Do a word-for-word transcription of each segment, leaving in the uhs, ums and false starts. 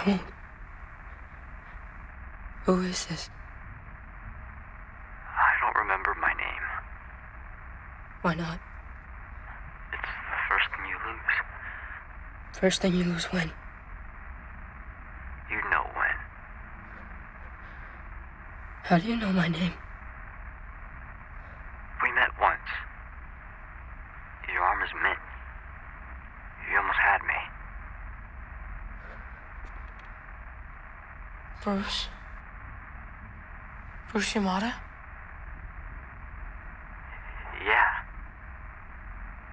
I mean, who is this? I don't remember my name. Why not? It's the first thing you lose. First thing you lose when? You know when. How do you know my name? We met once. Your arm is mint. You almost had me. Bruce? Bruce Yamada? Yeah.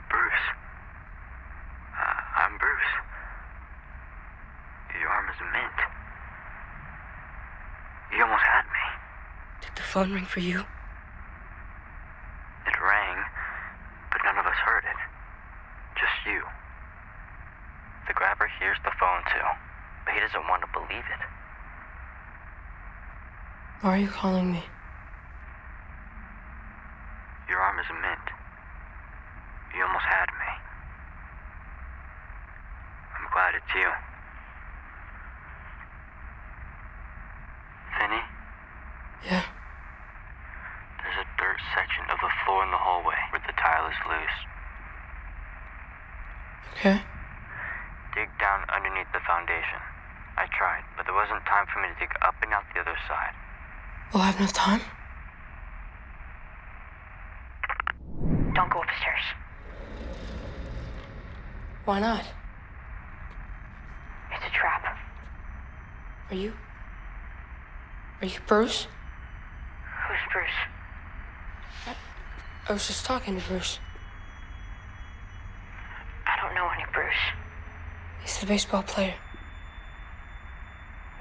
Bruce. Uh, I'm Bruce. Your arm is mint. You almost had me. Did the phone ring for you? It rang, but none of us heard it. Just you. The grabber hears the phone too, but he doesn't want to believe it. Why are you calling me? Your arm is mint. You almost had me. I'm glad it's you. Finney? Yeah? There's a dirt section of the floor in the hallway where the tile is loose. Okay. Dig down underneath the foundation. I tried, but there wasn't time for me to dig up and out the other side. Will I have enough time? Don't go upstairs. Why not? It's a trap. Are you... Are you Bruce? Who's Bruce? I, I was just talking to Bruce. I don't know any Bruce. He's the baseball player.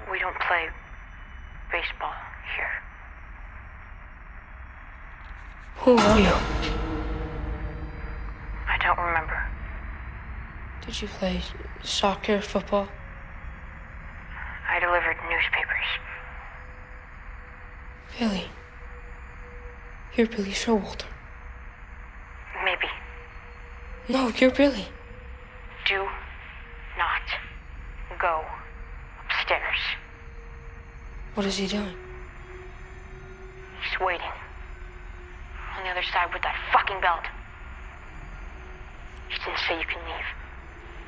We don't play baseball. Here. Who are you? I don't remember. Did you play soccer, football? I delivered newspapers. Billy. You're Billy Showalter. Maybe. No, you're Billy. Do not go upstairs. What is he doing? He's waiting. On the other side with that fucking belt. He didn't say you can leave.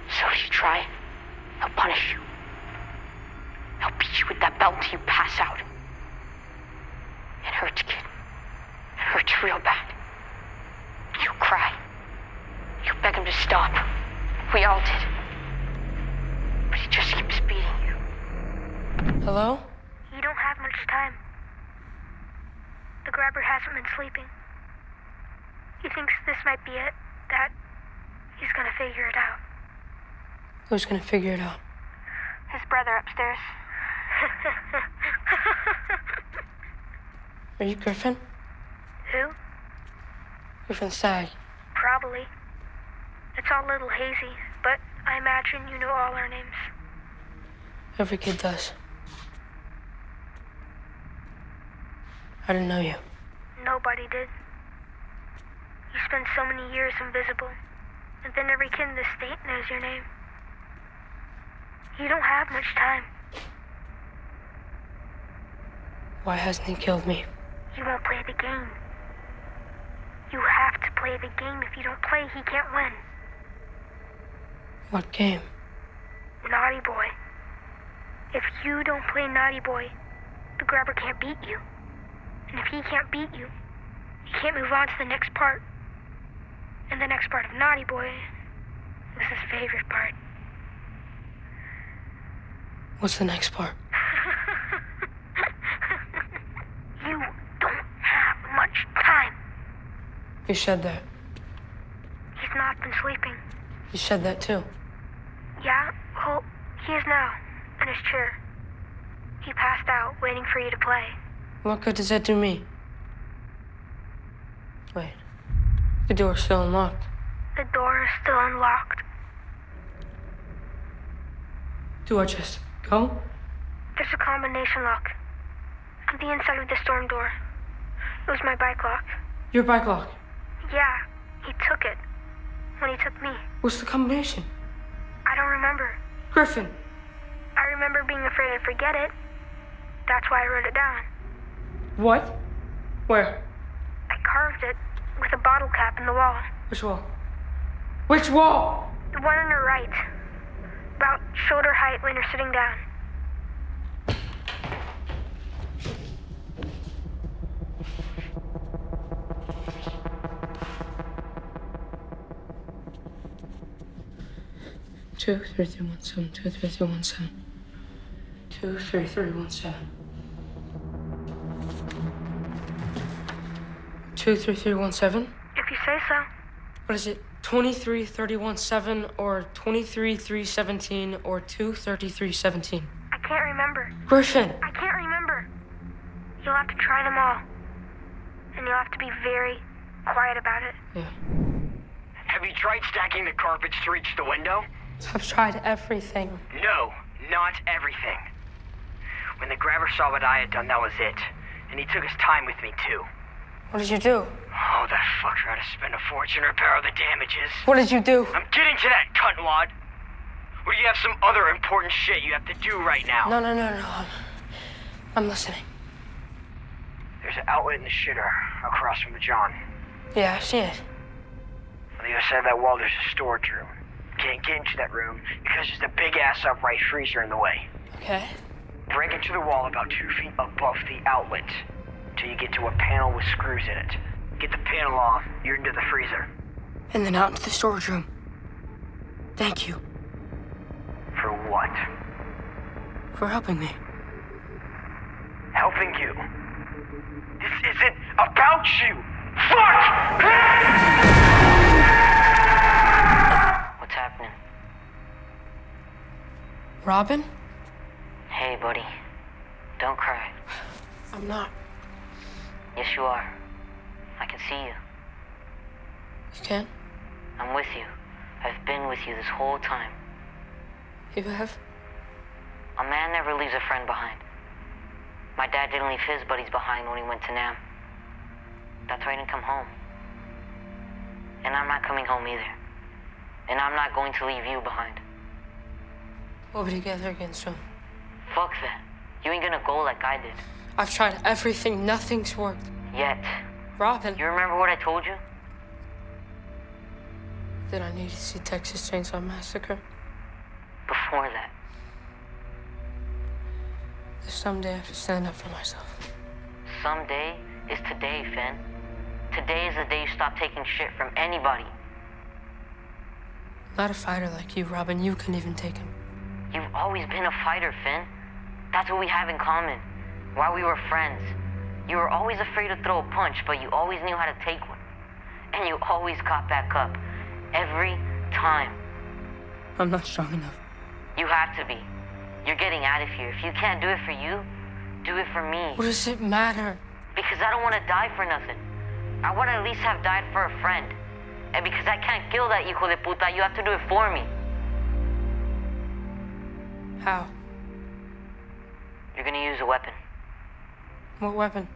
So if you try, he'll punish you. He'll beat you with that belt until you pass out. It hurts, kid. It hurts real bad. You cry. You beg him to stop. We all did. But he just keeps beating you. Hello? You don't have much time. The grabber hasn't been sleeping. He thinks this might be it, that he's gonna figure it out. Who's gonna figure it out? His brother upstairs. Are you Griffin? Who? Griffin's dad. Probably. It's all a little hazy, but I imagine you know all our names. Every kid does. I didn't know you. Nobody did. You spent so many years invisible, and then every kid in the state knows your name. You don't have much time. Why hasn't he killed me? You won't play the game. You have to play the game. If you don't play, he can't win. What game? Naughty Boy. If you don't play Naughty Boy, the grabber can't beat you. And if he can't beat you, he can't move on to the next part. And the next part of Naughty Boy was his favorite part. What's the next part? You don't have much time. You said that. He's not been sleeping. You said that too. Yeah, well, he is now, in his chair. He passed out, waiting for you to play. What good does that do me? Wait. The door's still unlocked. The door is still unlocked. Do I just go? There's a combination lock. On the inside of the storm door. It was my bike lock. Your bike lock? Yeah. He took it. When he took me. What's the combination? I don't remember. Griffin. I remember. remember being afraid I'd forget it. That's why I wrote it down. What? Where? I carved it with a bottle cap in the wall. Which wall? Which wall? The one on your right. About shoulder height when you're sitting down. Two three three one seven. Two three three one seven. Two three three one seven. Two three three one seven. If you say so. What is it? Twenty-three thirty-one seven or twenty-three three seventeen or two thirty-three seventeen. I can't remember. Griffin. I can't remember. You'll have to try them all, and you'll have to be very quiet about it. Yeah. Have you tried stacking the carpets to reach the window? I've tried everything. No, not everything. When the grabber saw what I had done, that was it. And he took his time with me, too. What did you do? Oh, that fucker had to spend a fortune to repair all the damages. What did you do? I'm getting to that, cuntwad. Or do you have some other important shit you have to do right now? No, no, no, no. I'm, I'm listening. There's an outlet in the shitter across from the John. Yeah, I see it. On the other side of that wall, there's a storage room. Can't get into that room because there's a big-ass upright freezer in the way. Okay. Break into the wall about two feet above the outlet till you get to a panel with screws in it. Get the panel off, you're into the freezer. And then out into the storage room. Thank you. For what? For helping me. Helping you? This isn't about you! Fuck! What's happening? Robin? Hey, buddy. Don't cry. I'm not. Yes, you are. I can see you. You can? I'm with you. I've been with you this whole time. You have? A man never leaves a friend behind. My dad didn't leave his buddies behind when he went to Nam. That's why he didn't come home. And I'm not coming home either. And I'm not going to leave you behind. We'll be together again soon. Fuck that. You ain't gonna go like I did. I've tried everything. Nothing's worked. Yet. Robin. You remember what I told you? That I need to see Texas Chainsaw Massacre. Before that. That someday I have to stand up for myself. Someday is today, Finn. Today is the day you stop taking shit from anybody. Not a fighter like you, Robin. You couldn't even take him. You've always been a fighter, Finn. That's what we have in common. Why we were friends. You were always afraid to throw a punch, but you always knew how to take one. And you always caught back up. Every time. I'm not strong enough. You have to be. You're getting out of here. If you can't do it for you, do it for me. What does it matter? Because I don't want to die for nothing. I want to at least have died for a friend. And because I can't kill that hijo de puta, you have to do it for me. How? You're gonna use a weapon. What weapon?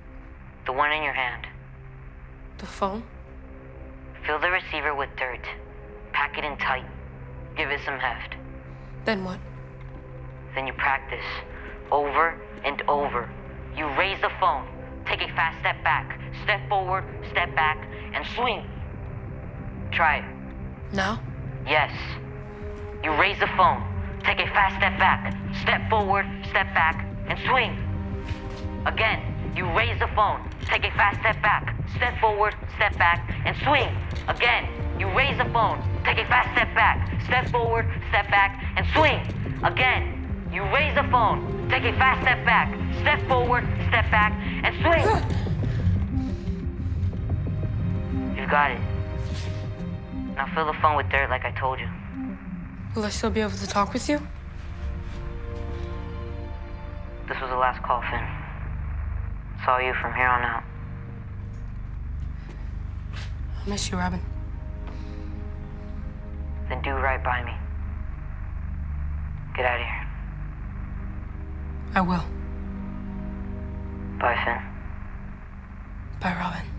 The one in your hand. The phone? Fill the receiver with dirt. Pack it in tight. Give it some heft. Then what? Then you practice. Over and over. You raise the phone. Take a fast step back. Step forward, step back, and swing. Try it. Now? Yes. You raise the phone. Take a fast step back, step forward, step back, and swing. Again, you raise the phone. Take a fast step back, step forward, step back, and swing. Again, you raise the phone. Take a fast step back, step forward, step back, and swing. Again, you raise the phone. Take a fast step back, step forward, step back, and swing. You've got it. Now fill the phone with dirt like I told you. Will I still be able to talk with you? This was the last call, Finn. It's all you from here on out. I miss you, Robin. Then do right by me. Get out of here. I will. Bye, Finn. Bye, Robin.